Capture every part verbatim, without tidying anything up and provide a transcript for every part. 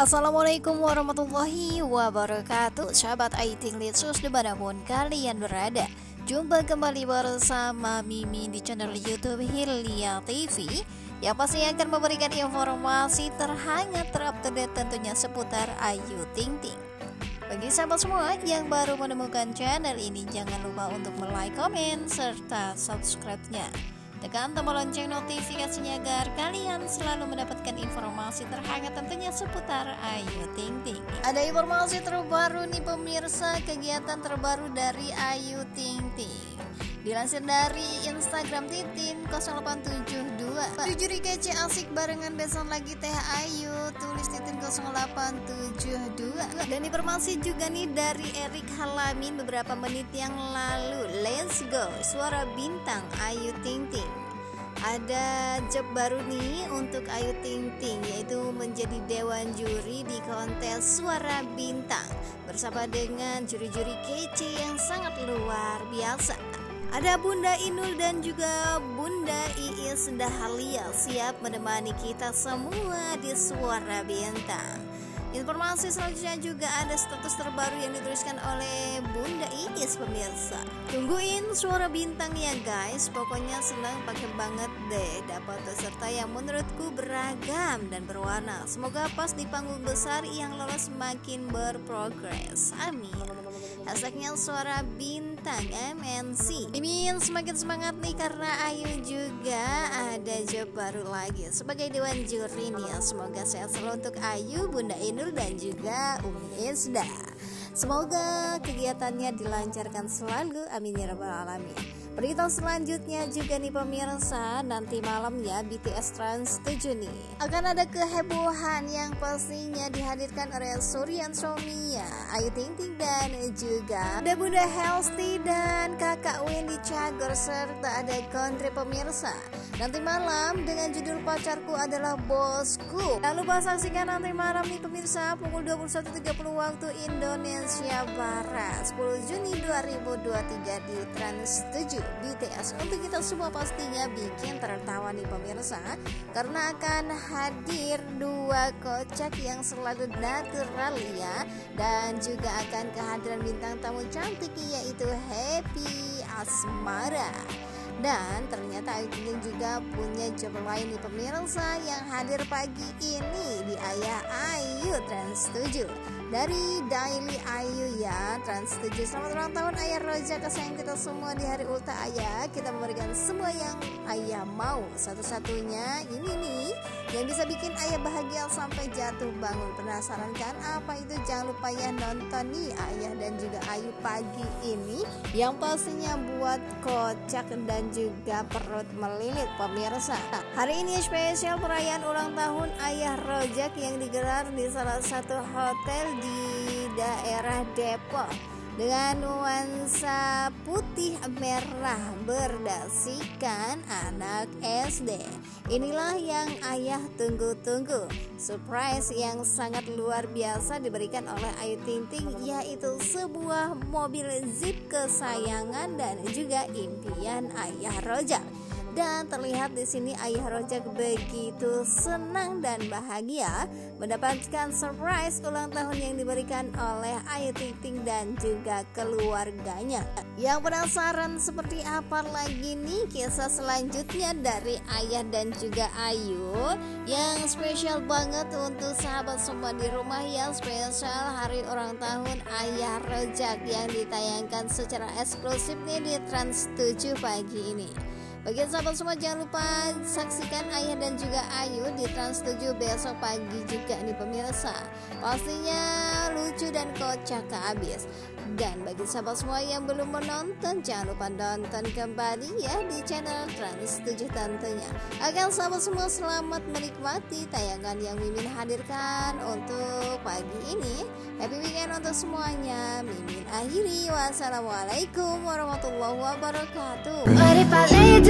Assalamualaikum warahmatullahi wabarakatuh, sahabat Ayu Ting Ting dimanapun kalian berada. Jumpa kembali bersama Mimi di channel YouTube Hilya T V yang pasti akan memberikan informasi terhangat, terupdate tentunya seputar Ayu Ting Ting. Bagi sahabat semua yang baru menemukan channel ini, jangan lupa untuk like, komen, serta subscribe-nya. Tekan tombol lonceng notifikasinya agar kalian selalu mendapatkan informasi terhangat tentunya seputar Ayu Ting Ting. Ada informasi terbaru nih pemirsa, kegiatan terbaru dari Ayu Ting Ting. Dilansir dari Instagram Titin nol delapan tujuh dua, tujuh riga C asik barengan besan lagi Teh Ayu, tulis Titin nol delapan tujuh dua. Dan informasi juga nih dari Erik Halamin beberapa menit yang lalu. Let's go Suara Bintang Ayu Ting Ting. Ada job baru nih untuk Ayu Ting Ting, yaitu menjadi dewan juri di kontes Suara Bintang bersama dengan juri-juri kece yang sangat luar biasa. Ada Bunda Inul dan juga Bunda Iis Dahlia siap menemani kita semua di Suara Bintang. Informasi selanjutnya juga ada status terbaru yang dituliskan oleh Bunda Iis pemirsa. Tungguin Suara Bintang ya guys, pokoknya senang pakai banget deh, dapat peserta yang menurutku beragam dan berwarna. Semoga pas di panggung besar yang lolos makin berprogres, amin. Hashtagnya Suara Bintang M N C. Mimin semakin semangat nih karena Ayu juga ada job baru lagi sebagai dewan juri nih. Semoga sehat selalu untuk Ayu, Bunda Inul dan juga Umi Isda. Semoga kegiatannya dilancarkan selalu, amin ya rabbal alamin. Berita selanjutnya juga nih pemirsa, nanti malam ya B T S Trans tujuh nih akan ada kehebohan yang pastinya dihadirkan oleh Surian Show, Ayu Ting Ting dan juga ada Bunda Helsti dan kakak Wendy Cagor, serta ada country pemirsa. Nanti malam dengan judul Pacarku Adalah Bosku. Jangan lupa saksikan nanti malam nih pemirsa pukul dua puluh satu tiga puluh waktu Indonesia Barat, sepuluh Juni dua ribu dua puluh tiga di Trans tujuh B T S. Untuk kita semua pastinya bikin tertawa nih pemirsa, karena akan hadir dua kocak yang selalu natural ya, dan juga akan kehadiran bintang tamu cantik yaitu Happy Asmara. Dan ternyata Ayu Ting Ting juga punya job lain nih pemirsa yang hadir pagi ini di Ayah Ayu Trans tujuh dari Daily Ayu ya Trans tujuh. Selamat ulang tahun Ayah Rojak kesayangan kita semua di hari ulta Ayah. Kita memberikan semua yang Ayah mau. Satu-satunya ini nih yang bisa bikin Ayah bahagia sampai jatuh bangun. Penasaran kan apa itu? Jangan lupa ya nonton nih Ayah dan juga Ayu pagi ini yang pastinya buat kocak dan juga perut melilit pemirsa. Nah, hari ini spesial perayaan ulang tahun Ayah Rojak yang digelar di salah satu hotel di daerah Depok dengan nuansa putih merah berdasarkan anak S D. Inilah yang Ayah tunggu-tunggu, surprise yang sangat luar biasa diberikan oleh Ayu Ting Ting, yaitu sebuah mobil Jeep kesayangan dan juga impian Ayah Rojak. Dan terlihat di sini Ayah Rojak begitu senang dan bahagia mendapatkan surprise ulang tahun yang diberikan oleh Ayu Ting Ting dan juga keluarganya. Yang penasaran seperti apa lagi nih kisah selanjutnya dari Ayah dan juga Ayu yang spesial banget untuk sahabat semua di rumah, yang spesial hari ulang tahun Ayah Rojak yang ditayangkan secara eksklusif nih di Trans tujuh pagi ini. Bagi sahabat semua jangan lupa saksikan Ayah dan juga Ayu di Trans tujuh besok pagi juga nih pemirsa. Pastinya lucu dan kocak keabis. Dan bagi sahabat semua yang belum menonton, jangan lupa nonton kembali ya di channel Trans tujuh tentunya. Agar sahabat semua selamat menikmati tayangan yang Mimin hadirkan untuk pagi ini. Happy weekend untuk semuanya. Mimin akhiri, wassalamualaikum warahmatullahi wabarakatuh.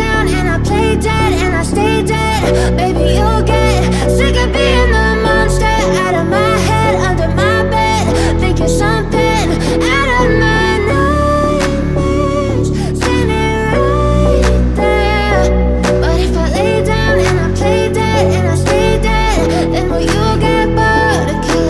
Down and I play dead and I stay dead. Baby, you'll get sick of being the monster. Out of my head, under my bed, thinking something out of my nightmares. Standing right there. But if I lay down and I play dead and I stay dead, then will you get bored of killing?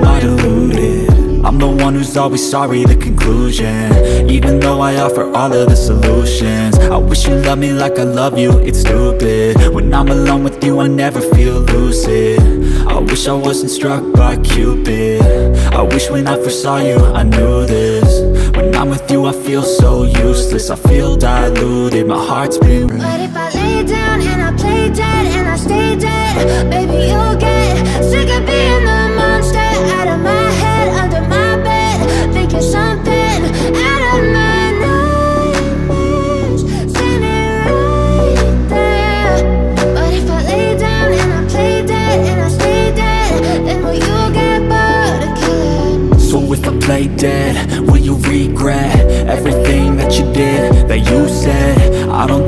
I deluded? I'm the one who's always sorry, the conclusion. Even though I offer all of the solutions, I wish you loved me like I love you, it's stupid. When I'm alone with you I never feel lucid. I wish I wasn't struck by Cupid. I wish when I first saw you I knew this. When I'm with you I feel so useless. I feel diluted, my heart's been ruined. But if I lay down and I play dead and I stay dead, baby you'll get sick of being the monster out of my head, under my bed, thinking something out of my nightmares, sitting right there. But if I lay down and I play dead and I stay dead, then will you get bored again? So if I play dead, will you regret everything that you did, that you said? I don't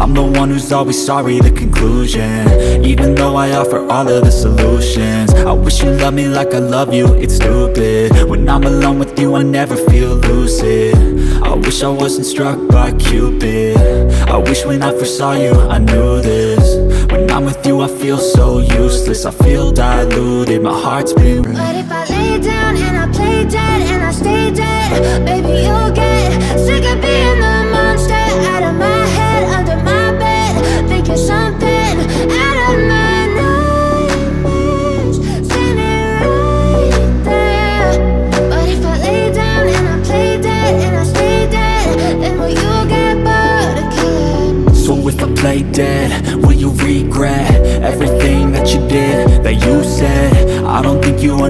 I'm the one who's always sorry, the conclusion. Even though I offer all of the solutions, I wish you loved me like I love you, it's stupid. When I'm alone with you I never feel lucid. I wish I wasn't struck by Cupid. I wish when I first saw you I knew this. When I'm with you I feel so useless. I feel diluted, my heart's been ruined. But if I lay down and I play dead and I stay dead, baby you'll get sick of being the monster out of my head, under my bed, thinking something out of my nightmares, sitting right there. But if I lay down and I play dead and I stay dead, then will you get bored again? So if I play dead, will you regret everything that you did, that you said? I don't think you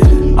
all of the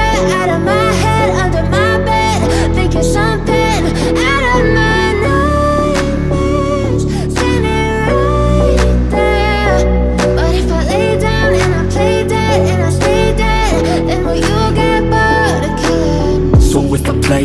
out of my head, under my thinking something out of my nightmares, sitting right there. But if I lay down and I play dead and I stay dead, then will you get bored again? So if I play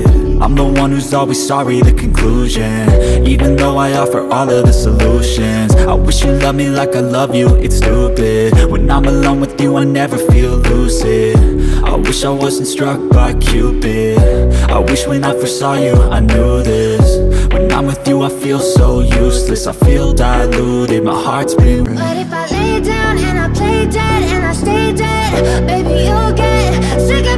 I'm the one who's always sorry, the conclusion. Even though I offer all of the solutions, I wish you loved me like I love you, it's stupid. When I'm alone with you I never feel lucid. I wish I wasn't struck by Cupid. I wish when I first saw you I knew this. When I'm with you I feel so useless. I feel diluted, my heart's been ruined. But if I lay down and I play dead and I stay dead, baby you'll get sick of